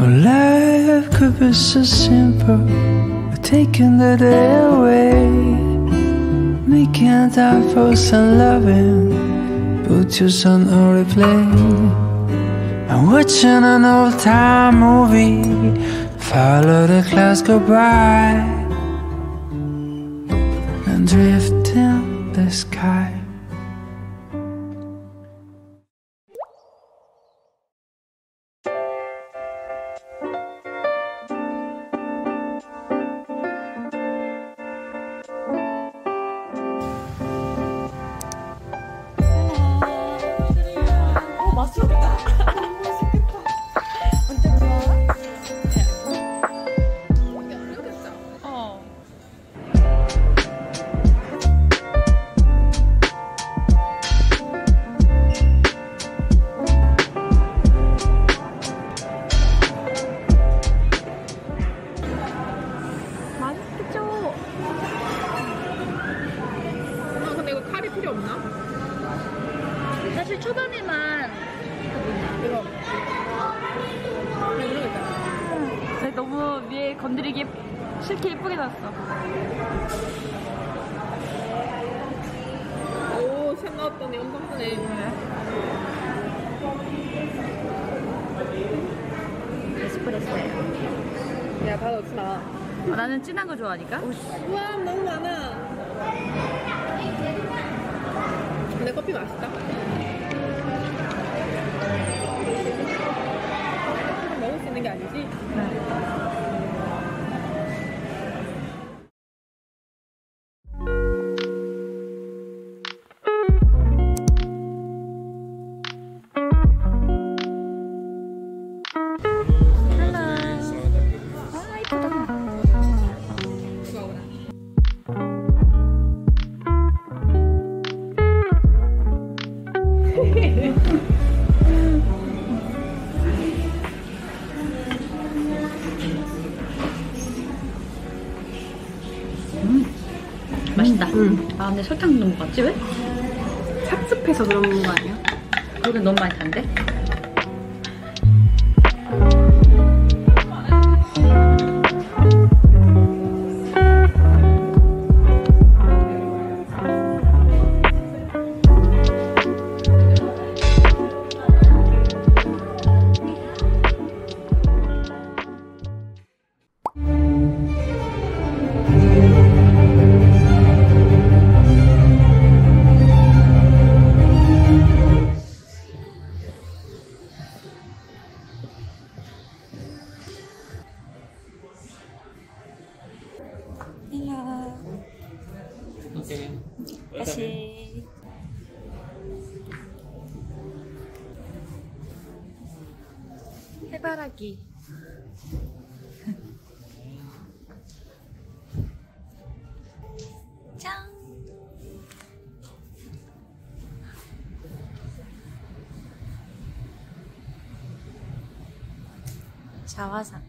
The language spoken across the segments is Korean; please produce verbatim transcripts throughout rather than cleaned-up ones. Life could be so simple, taking the day away, making time for some loving, put your son on replay. I'm watching an old-time movie, follow the clouds go by, and drift in the sky. 사실 초반에만 이거 네, 너무 위에 건드리기 싫게 예쁘게 나왔어. 오, 새 나왔더니 엄청 크네. 에스프레소예요. 야, 바로 없나? 아, 나는 진한 거 좋아하니까. 우와, 너무 많아. 근데 커피 맛있다. 먹을 수 있는 게 아니지? 네. 맛있다. 음. 아 근데 설탕 넣은 거 같지 왜? 삭습해서 그런 거 아니야? 그러게 너무 많이 탄데? 다시 해바라기 짱 자화상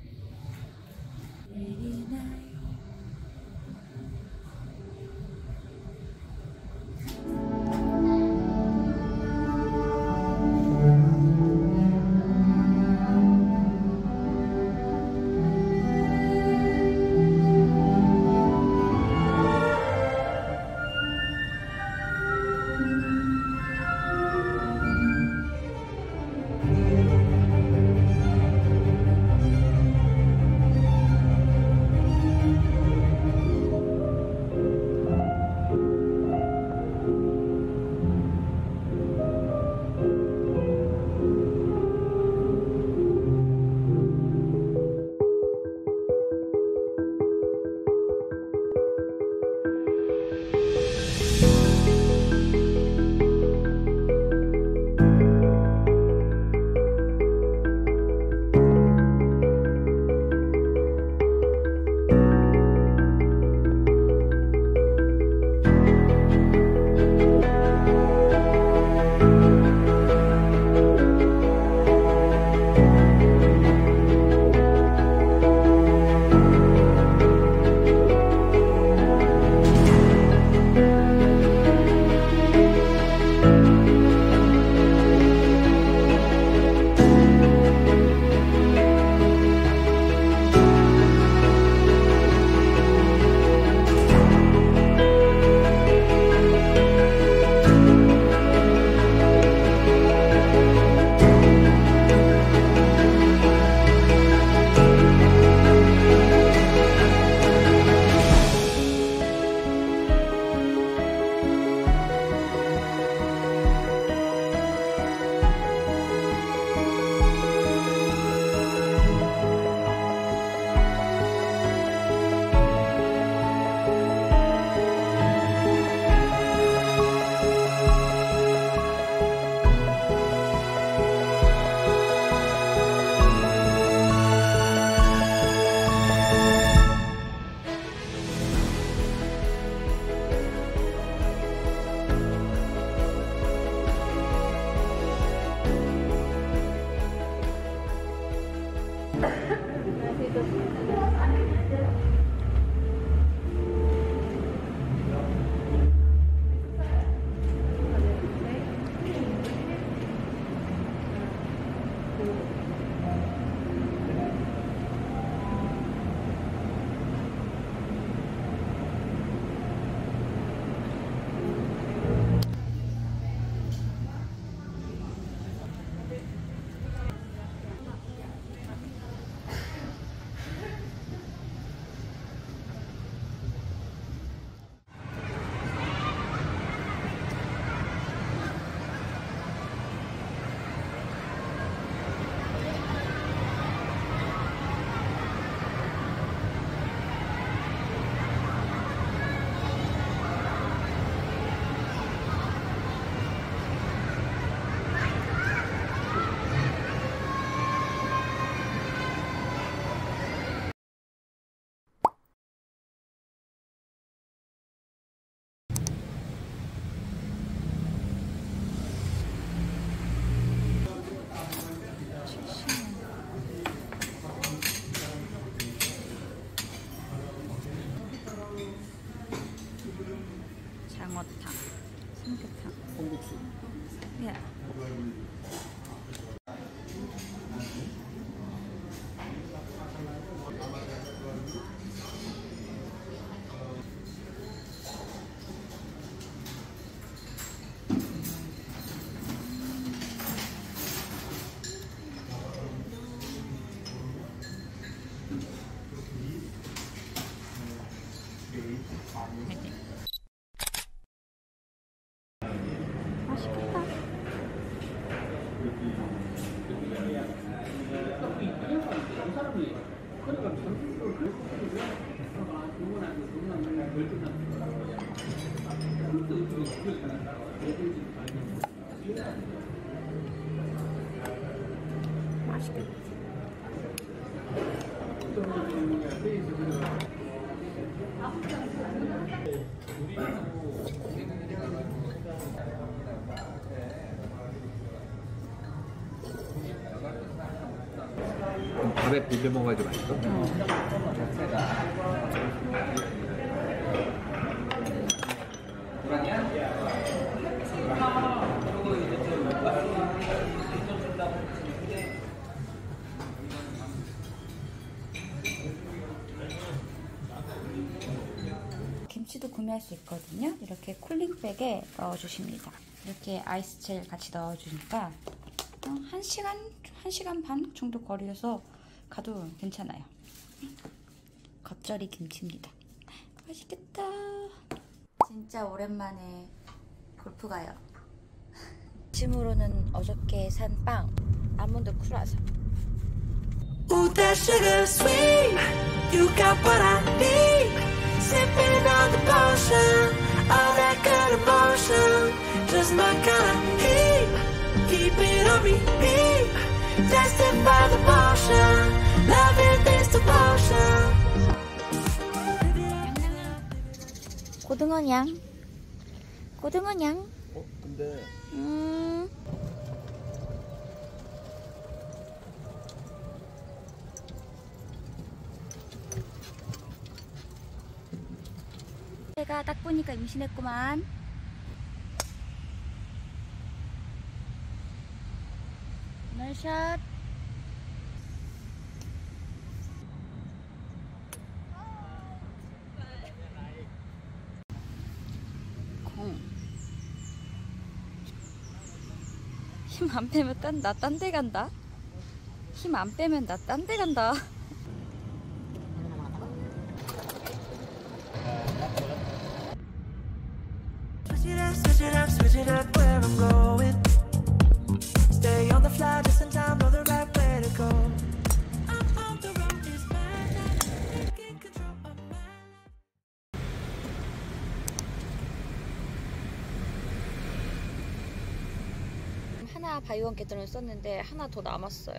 장어탕, 삼계탕, 공국수. 예. 밥에 비벼 먹어야지 맛있어. 김치도 구매할 수 있거든요. 이렇게 쿨링백에 넣어주십니다. 이렇게 아이스젤 같이 넣어주니까 한 시간, 한 시간 반 정도 거리에서 가도 괜찮아요. 겉절이 김치입니다. 맛있겠다. 진짜 오랜만에 골프 가요. 아침으로는 어저께 산 빵, 아몬드 크루아상. Ooh, that sugar sweet. You got what I need. Sipping on the potion. All that good emotion. Just my kind of heat. Keep it on repeat. Tested by the potion. Loving this devotion. 고등어냥. 고등어냥. 어? 근데... 음... 제가 딱 보니까 임신했구만. 나이샷. 힘 안 빼면 나 딴 데 간다. 힘 안 빼면 나 딴 데 간다. 바이원 개돈을 썼는데 하나 더 남았어요.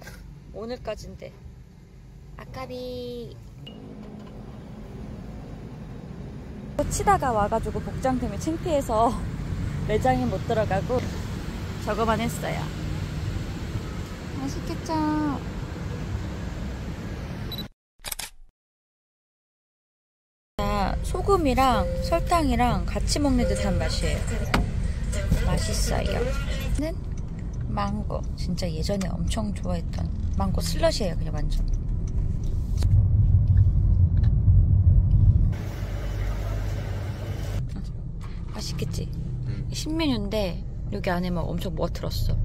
오늘까지인데 아까비. 치다가 와가지고 복장 때문에 창피해서 매장에 못 들어가고 저거만 했어요. 맛있겠죠? 소금이랑 설탕이랑 같이 먹는 듯한 맛이에요. 맛있어요. 는 망고. 진짜 예전에 엄청 좋아했던 망고 슬러시예요. 그냥 완전. 맛있겠지? 신메뉴인데 여기 안에 막 엄청 뭐가 들었어.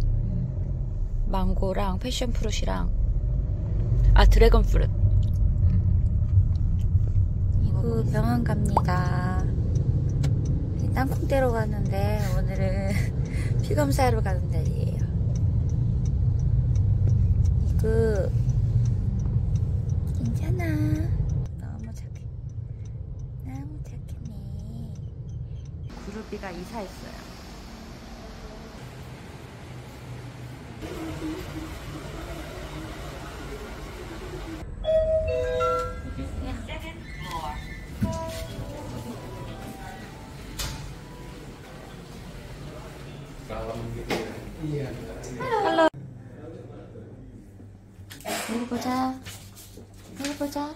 망고랑 패션 프루시랑 아 드래곤 프루. 이거 병원 갑니다. 땅콩대로 가는데 오늘은 피 검사하러 가는 날이에요. 이거 괜찮아. 너무 착해. 너무 착해네. 구루비가 이사했어요. 헬로. 놀이 보자. 놀이 보자.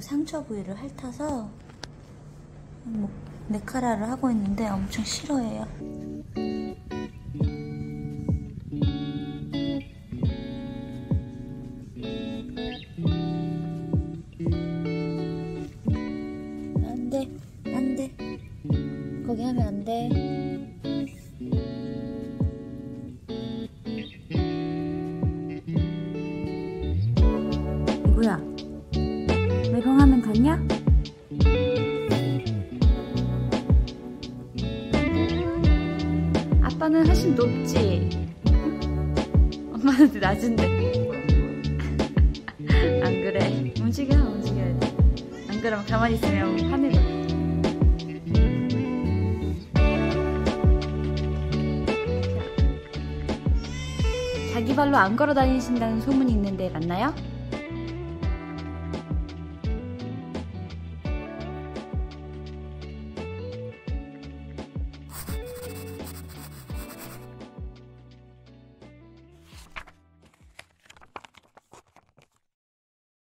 상처 부위를 핥아서 네카라를 하고 있는데 엄청 싫어해요. 안 돼, 안 돼. 거기 하면 안 돼. 메롱하면 됐냐? 아빠는 훨씬 높지? 엄마는 낮은데. 안 그래. 움직여, 움직여야 돼. 안 그러면 가만히 있으면 화내고. 자기 발로 안 걸어 다니신다는 소문이 있는데 맞나요?